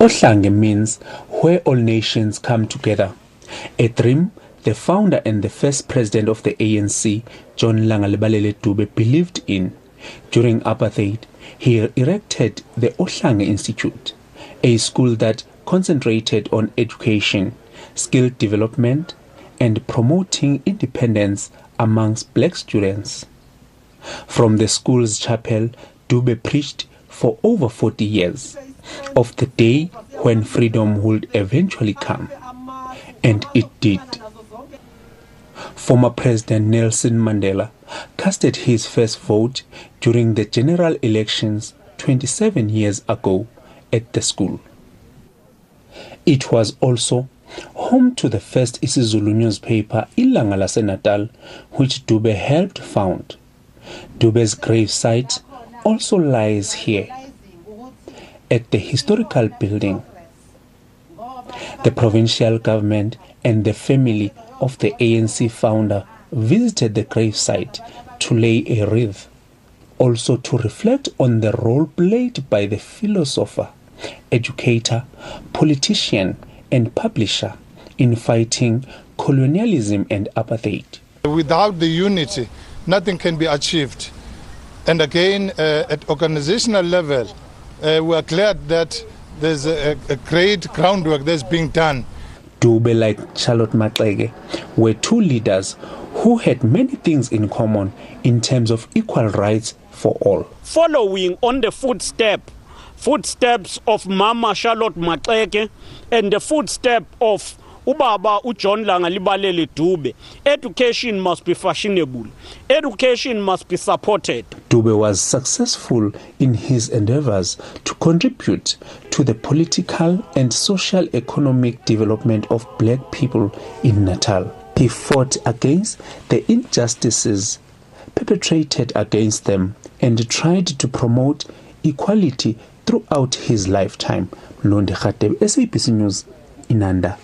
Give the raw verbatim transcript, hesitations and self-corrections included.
Ohlange means where all nations come together, a dream the founder and the first president of the A N C, John Langalibalele Dube, believed in. During apartheid, he erected the Ohlange Institute, a school that concentrated on education, skill development, and promoting independence amongst black students. From the school's chapel, Dube preached for over forty years of the day when freedom would eventually come. And it did. Former President Nelson Mandela casted his first vote during the general elections twenty-seven years ago at the school. It was also home to the first isiZulu newspaper, Ilanga laseNatal, which Dube helped found. Dube's gravesite also lies here, at the historical building. The provincial government and the family of the A N C founder visited the gravesite to lay a wreath, also to reflect on the role played by the philosopher, educator, politician, and publisher in fighting colonialism and apartheid. Without the unity, nothing can be achieved. And again, uh, at organizational level, uh, we are glad that there's a, a great groundwork that's being done. Dube, like Charlotte Maxeke, were two leaders who had many things in common in terms of equal rights for all. Following on the footstep, footsteps of Mama Charlotte Maxeke and the footstep of Ubaba uJohn Langalibalele Dube, education must be fashionable. Education must be supported. Dube was successful in his endeavors to contribute to the political and social economic development of black people in Natal. He fought against the injustices perpetrated against them and tried to promote equality throughout his lifetime. Mlondi Khateb, S A B C News, Inanda.